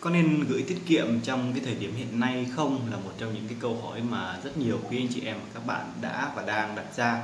Có nên gửi tiết kiệm trong cái thời điểm hiện nay không, là một trong những cái câu hỏi mà rất nhiều quý anh chị em và các bạn đã và đang đặt ra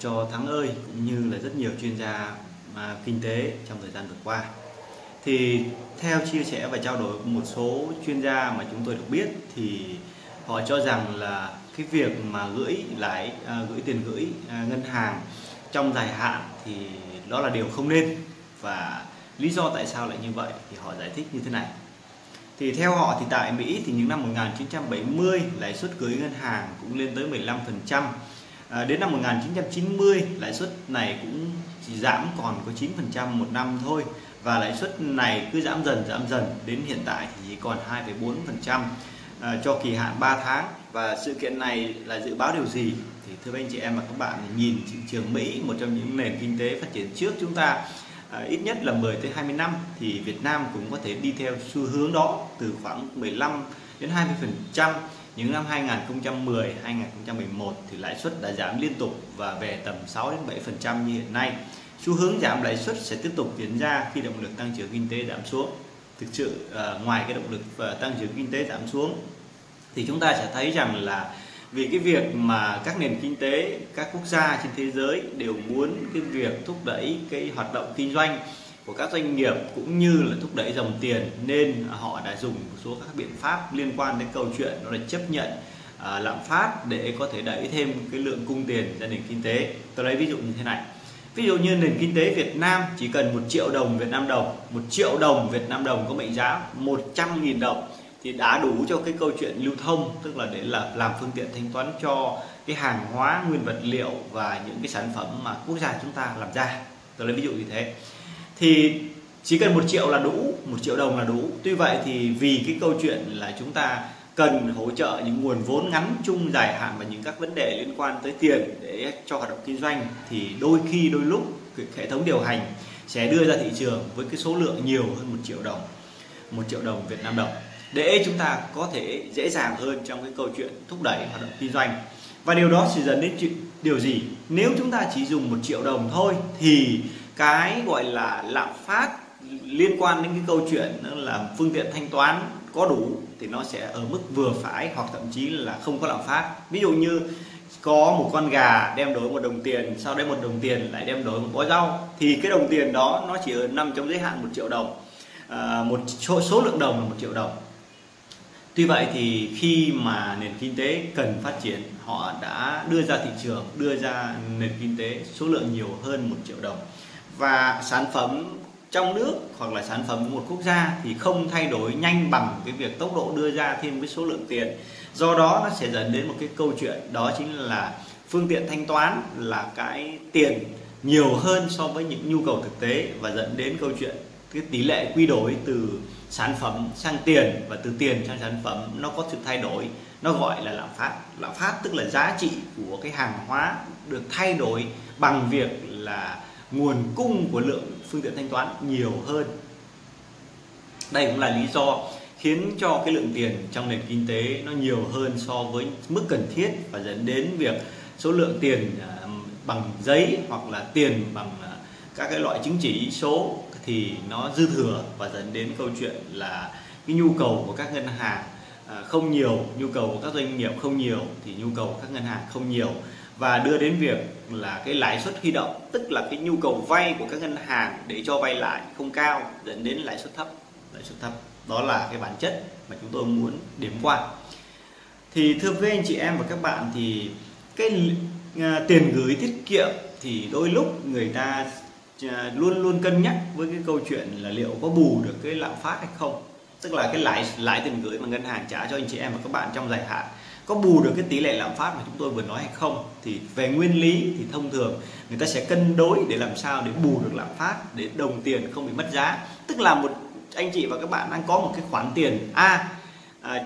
cho Thắng ơi, cũng như là rất nhiều chuyên gia kinh tế trong thời gian vừa qua. Thì theo chia sẻ và trao đổi một số chuyên gia mà chúng tôi được biết thì họ cho rằng là cái việc mà gửi tiền gửi ngân hàng trong dài hạn thì đó là điều không nên. Và lý do tại sao lại như vậy thì họ giải thích như thế này. Thì theo họ thì tại Mỹ thì những năm 1970 lãi suất gửi ngân hàng cũng lên tới 15%. Đến năm 1990 lãi suất này cũng chỉ giảm còn có 9% một năm thôi. Và lãi suất này cứ giảm dần đến hiện tại thì chỉ còn 2,4% cho kỳ hạn 3 tháng. Và sự kiện này là dự báo điều gì? Thì thưa anh chị em và các bạn, nhìn thị trường Mỹ, một trong những nền kinh tế phát triển trước chúng ta ít nhất là 10 tới 20 năm, thì Việt Nam cũng có thể đi theo xu hướng đó từ khoảng 15 đến 20%. Những năm 2010, 2011 thì lãi suất đã giảm liên tục và về tầm 6 đến 7% như hiện nay. Xu hướng giảm lãi suất sẽ tiếp tục diễn ra khi động lực tăng trưởng kinh tế giảm xuống. Thực sự ngoài cái động lực tăng trưởng kinh tế giảm xuống thì chúng ta sẽ thấy rằng là vì cái việc mà các nền kinh tế, các quốc gia trên thế giới đều muốn cái việc thúc đẩy cái hoạt động kinh doanh của các doanh nghiệp cũng như là thúc đẩy dòng tiền, nên họ đã dùng một số các biện pháp liên quan đến câu chuyện đó là chấp nhận lạm phát để có thể đẩy thêm cái lượng cung tiền ra nền kinh tế. Tôi lấy ví dụ như thế này. Ví dụ như nền kinh tế Việt Nam chỉ cần 1 triệu đồng Việt Nam đồng có mệnh giá 100.000 đồng thì đã đủ cho cái câu chuyện lưu thông, tức là để làm phương tiện thanh toán cho cái hàng hóa, nguyên vật liệu và những cái sản phẩm mà quốc gia chúng ta làm ra. Tôi lấy ví dụ như thế. Thì chỉ cần 1 triệu là đủ, 1 triệu đồng là đủ. Tuy vậy thì vì cái câu chuyện là chúng ta cần hỗ trợ những nguồn vốn ngắn, trung, dài hạn và những các vấn đề liên quan tới tiền để cho hoạt động kinh doanh, thì đôi lúc hệ thống điều hành sẽ đưa ra thị trường với cái số lượng nhiều hơn 1 triệu đồng Việt Nam đồng để chúng ta có thể dễ dàng hơn trong cái câu chuyện thúc đẩy hoạt động kinh doanh. Và điều đó sẽ dẫn đến điều gì? Nếu chúng ta chỉ dùng 1 triệu đồng thôi thì cái gọi là lạm phát liên quan đến cái câu chuyện là phương tiện thanh toán có đủ thì nó sẽ ở mức vừa phải, hoặc thậm chí là không có lạm phát. Ví dụ như có một con gà đem đổi 1 đồng tiền, sau đấy 1 đồng tiền lại đem đổi 1 bó rau, thì cái đồng tiền đó nó chỉ nằm trong giới hạn 1 triệu đồng, một số lượng đồng là 1 triệu đồng. Tuy vậy thì khi mà nền kinh tế cần phát triển, họ đã đưa ra thị trường, đưa ra nền kinh tế số lượng nhiều hơn 1 triệu đồng, và sản phẩm trong nước hoặc là sản phẩm của một quốc gia thì không thay đổi nhanh bằng cái việc tốc độ đưa ra thêm cái số lượng tiền. Do đó nó sẽ dẫn đến một cái câu chuyện, đó chính là phương tiện thanh toán là cái tiền nhiều hơn so với những nhu cầu thực tế, và dẫn đến câu chuyện cái tỷ lệ quy đổi từ sản phẩm sang tiền và từ tiền sang sản phẩm nó có sự thay đổi, nó gọi là lạm phát. Lạm phát tức là giá trị của cái hàng hóa được thay đổi bằng việc là nguồn cung của lượng phương tiện thanh toán nhiều hơn. Đây cũng là lý do khiến cho cái lượng tiền trong nền kinh tế nó nhiều hơn so với mức cần thiết, và dẫn đến việc số lượng tiền bằng giấy hoặc là tiền bằng các cái loại chứng chỉ số thì nó dư thừa, và dẫn đến câu chuyện là cái nhu cầu của các ngân hàng không nhiều, nhu cầu của các doanh nghiệp không nhiều, thì nhu cầu của các ngân hàng không nhiều, và đưa đến việc là cái lãi suất huy động, tức là cái nhu cầu vay của các ngân hàng để cho vay lại không cao, dẫn đến lãi suất thấp. Đó là cái bản chất mà chúng tôi muốn điểm qua. Thì thưa với anh chị em và các bạn, thì cái tiền gửi tiết kiệm thì đôi lúc người ta luôn luôn cân nhắc với cái câu chuyện là liệu có bù được cái lạm phát hay không, tức là cái lãi tiền gửi mà ngân hàng trả cho anh chị em và các bạn trong dài hạn có bù được cái tỷ lệ lạm phát mà chúng tôi vừa nói hay không. Thì về nguyên lý thì thông thường người ta sẽ cân đối để làm sao để bù được lạm phát, để đồng tiền không bị mất giá. Tức là một anh chị và các bạn đang có một cái khoản tiền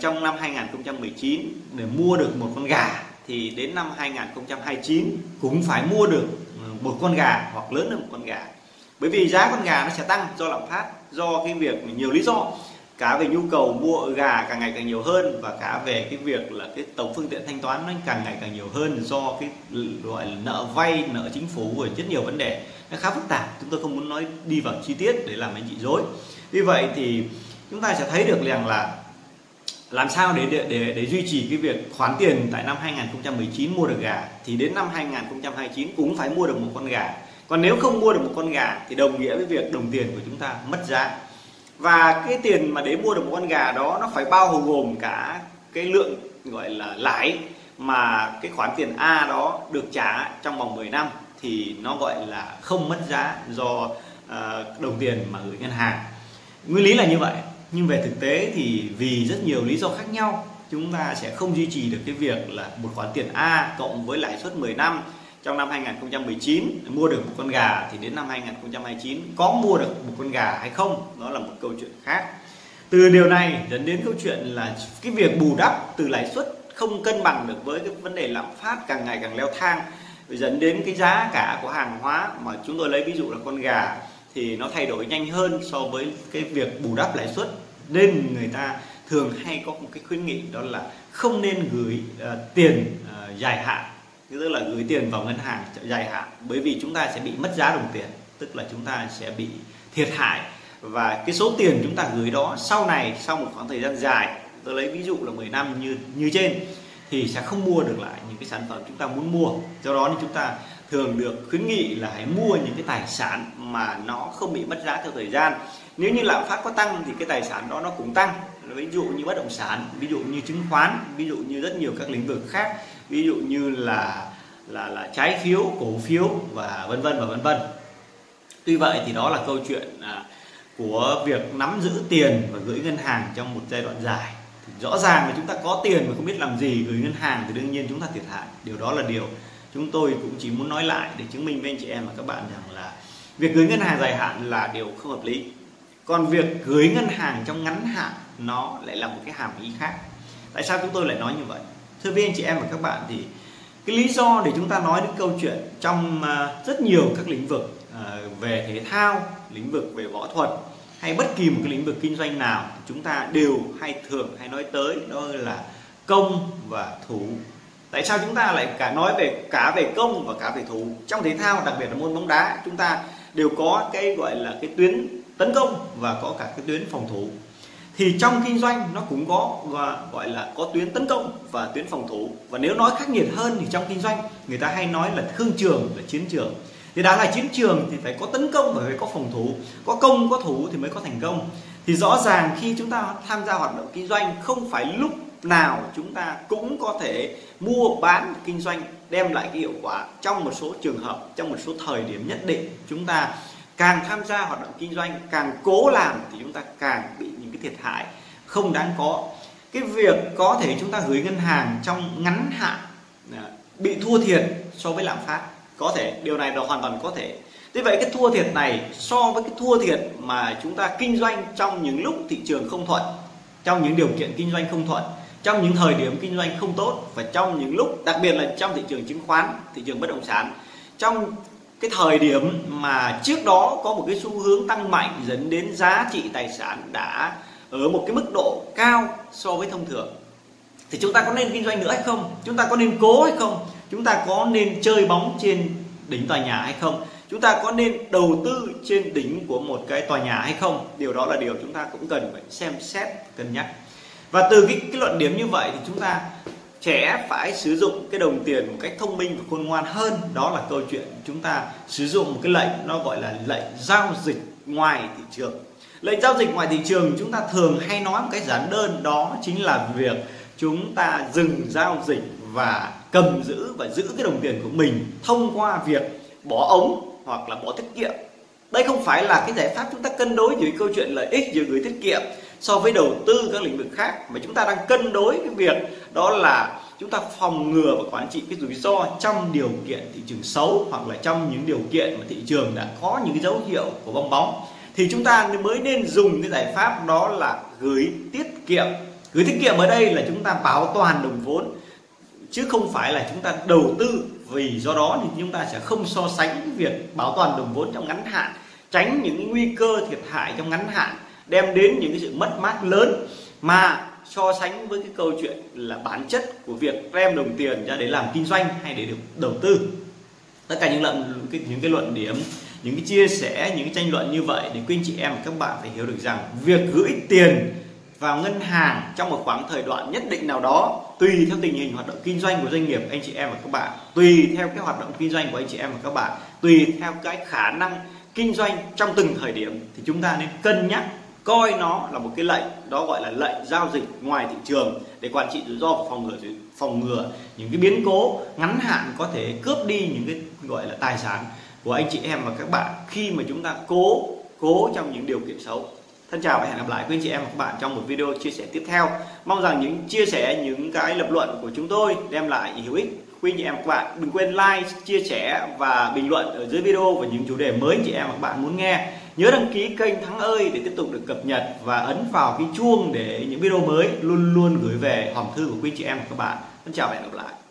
trong năm 2019 để mua được một con gà, thì đến năm 2029 cũng phải mua được một con gà hoặc lớn hơn một con gà, bởi vì giá con gà nó sẽ tăng do lạm phát, do cái việc nhiều lý do, cả về nhu cầu mua gà càng ngày càng nhiều hơn, và cả về cái việc là cái tổng phương tiện thanh toán nó càng ngày càng nhiều hơn do cái loại nợ vay, nợ chính phủ, và rất nhiều vấn đề nó khá phức tạp. Chúng tôi không muốn đi vào chi tiết để làm anh chị rối. Vì vậy thì chúng ta sẽ thấy được rằng là làm sao để duy trì cái việc khoán tiền tại năm 2019 mua được gà, thì đến năm 2029 cũng phải mua được một con gà. Còn nếu không mua được một con gà thì đồng nghĩa với việc đồng tiền của chúng ta mất giá. Và cái tiền mà để mua được một con gà đó nó phải bao gồm cả cái lượng gọi là lãi mà cái khoản tiền A đó được trả trong vòng 10 năm thì nó gọi là không mất giá do đồng tiền mà gửi ngân hàng. Nguyên lý là như vậy, nhưng về thực tế thì vì rất nhiều lý do khác nhau chúng ta sẽ không duy trì được cái việc là một khoản tiền A cộng với lãi suất 10 năm trong năm 2019 mua được một con gà, thì đến năm 2029 có mua được một con gà hay không đó là một câu chuyện khác. Từ điều này dẫn đến câu chuyện là cái việc bù đắp từ lãi suất không cân bằng được với cái vấn đề lạm phát càng ngày càng leo thang, dẫn đến cái giá cả của hàng hóa mà chúng tôi lấy ví dụ là con gà thì nó thay đổi nhanh hơn so với cái việc bù đắp lãi suất, nên người ta thường hay có một cái khuyến nghị đó là không nên gửi tiền dài hạn, tức là gửi tiền vào ngân hàng dài hạn, bởi vì chúng ta sẽ bị mất giá đồng tiền, tức là chúng ta sẽ bị thiệt hại. Và cái số tiền chúng ta gửi đó sau này, sau một khoảng thời gian dài, tôi lấy ví dụ là 10 năm như trên, thì sẽ không mua được lại những cái sản phẩm chúng ta muốn mua. Do đó thì chúng ta thường được khuyến nghị là hãy mua những cái tài sản mà nó không bị mất giá theo thời gian. Nếu như lạm phát có tăng thì cái tài sản đó nó cũng tăng, ví dụ như bất động sản, ví dụ như chứng khoán, ví dụ như rất nhiều các lĩnh vực khác, ví dụ như là trái phiếu, cổ phiếu và vân vân và vân vân. Tuy vậy thì đó là câu chuyện của việc nắm giữ tiền và gửi ngân hàng trong một giai đoạn dài. Thì rõ ràng là chúng ta có tiền mà không biết làm gì, gửi ngân hàng thì đương nhiên chúng ta thiệt hại. Điều đó là điều chúng tôi cũng chỉ muốn nói lại để chứng minh với anh chị em và các bạn rằng là việc gửi ngân hàng dài hạn là điều không hợp lý. Còn việc gửi ngân hàng trong ngắn hạn nó lại là một cái hàm ý khác. Tại sao chúng tôi lại nói như vậy? Thưa quý anh chị em và các bạn, thì cái lý do để chúng ta nói đến câu chuyện trong rất nhiều các lĩnh vực về thể thao, lĩnh vực về võ thuật hay bất kỳ một cái lĩnh vực kinh doanh nào chúng ta đều thường hay nói tới đó là công và thủ. Tại sao chúng ta lại nói về công và cả về thủ? Trong thể thao, đặc biệt là môn bóng đá, chúng ta đều có cái gọi là cái tuyến tấn công và có cả cái tuyến phòng thủ. Thì trong kinh doanh nó cũng có gọi là có tuyến tấn công và tuyến phòng thủ. Và nếu nói khắc nghiệt hơn thì trong kinh doanh người ta hay nói là thương trường và chiến trường. Thì đã là chiến trường thì phải có tấn công và phải có phòng thủ, có công có thủ thì mới có thành công. Thì rõ ràng khi chúng ta tham gia hoạt động kinh doanh không phải lúc nào chúng ta cũng có thể mua bán kinh doanh đem lại cái hiệu quả. Trong một số trường hợp, trong một số thời điểm nhất định, chúng ta càng tham gia hoạt động kinh doanh, càng cố làm thì chúng ta càng bị những cái thiệt hại không đáng có. Cái việc có thể chúng ta gửi ngân hàng trong ngắn hạn bị thua thiệt so với lạm phát, có thể điều này là hoàn toàn có thể. Thế vậy cái thua thiệt này so với cái thua thiệt mà chúng ta kinh doanh trong những lúc thị trường không thuận, trong những điều kiện kinh doanh không thuận, trong những thời điểm kinh doanh không tốt, và trong những lúc đặc biệt là trong thị trường chứng khoán, thị trường bất động sản, trong cái thời điểm mà trước đó có một cái xu hướng tăng mạnh dẫn đến giá trị tài sản đã ở một cái mức độ cao so với thông thường, thì chúng ta có nên kinh doanh nữa hay không? Chúng ta có nên cố hay không? Chúng ta có nên chơi bóng trên đỉnh tòa nhà hay không? Chúng ta có nên đầu tư trên đỉnh của một cái tòa nhà hay không? Điều đó là điều chúng ta cũng cần phải xem xét, cân nhắc. Và từ cái luận điểm như vậy thì chúng ta sẽ phải sử dụng cái đồng tiền một cách thông minh và khôn ngoan hơn. Đó là câu chuyện chúng ta sử dụng một cái lệnh, nó gọi là lệnh giao dịch ngoài thị trường. Lệnh giao dịch ngoài thị trường chúng ta thường hay nói một cách giản đơn, đó chính là việc chúng ta dừng giao dịch và cầm giữ và giữ cái đồng tiền của mình thông qua việc bỏ ống hoặc là bỏ tiết kiệm. Đây không phải là cái giải pháp chúng ta cân đối giữa câu chuyện lợi ích giữa gửi tiết kiệm so với đầu tư các lĩnh vực khác, mà chúng ta đang cân đối cái việc đó là chúng ta phòng ngừa và quản trị cái rủi ro trong điều kiện thị trường xấu, hoặc là trong những điều kiện mà thị trường đã có những cái dấu hiệu của bong bóng, thì chúng ta mới nên dùng cái giải pháp đó là gửi tiết kiệm. Gửi tiết kiệm ở đây là chúng ta bảo toàn đồng vốn, chứ không phải là chúng ta đầu tư, vì do đó thì chúng ta sẽ không so sánh việc bảo toàn đồng vốn trong ngắn hạn, tránh những nguy cơ thiệt hại trong ngắn hạn đem đến những cái sự mất mát lớn, mà so sánh với cái câu chuyện là bản chất của việc đem đồng tiền ra để làm kinh doanh hay để được đầu tư. Tất cả những cái luận điểm những cái chia sẻ, những cái tranh luận như vậy thì quý anh chị em các bạn phải hiểu được rằng việc gửi tiền vào ngân hàng trong một khoảng thời đoạn nhất định nào đó tùy theo tình hình hoạt động kinh doanh của doanh nghiệp anh chị em và các bạn, tùy theo cái hoạt động kinh doanh của anh chị em và các bạn, tùy theo cái khả năng kinh doanh trong từng thời điểm thì chúng ta nên cân nhắc coi nó là một cái lệnh, đó gọi là lệnh giao dịch ngoài thị trường để quản trị rủi ro và phòng ngừa những cái biến cố ngắn hạn có thể cướp đi những cái gọi là tài sản của anh chị em và các bạn khi mà chúng ta cố trong những điều kiện xấu. Thân chào và hẹn gặp lại quý anh chị em và các bạn trong một video chia sẻ tiếp theo. Mong rằng những chia sẻ, những cái lập luận của chúng tôi đem lại hữu ích. Quý anh chị em và các bạn đừng quên like, chia sẻ và bình luận ở dưới video về những chủ đề mới anh chị em và các bạn muốn nghe. Nhớ đăng ký kênh Thắng ơi để tiếp tục được cập nhật và ấn vào cái chuông để những video mới luôn luôn gửi về hòm thư của quý anh chị em và các bạn. Thân chào và hẹn gặp lại.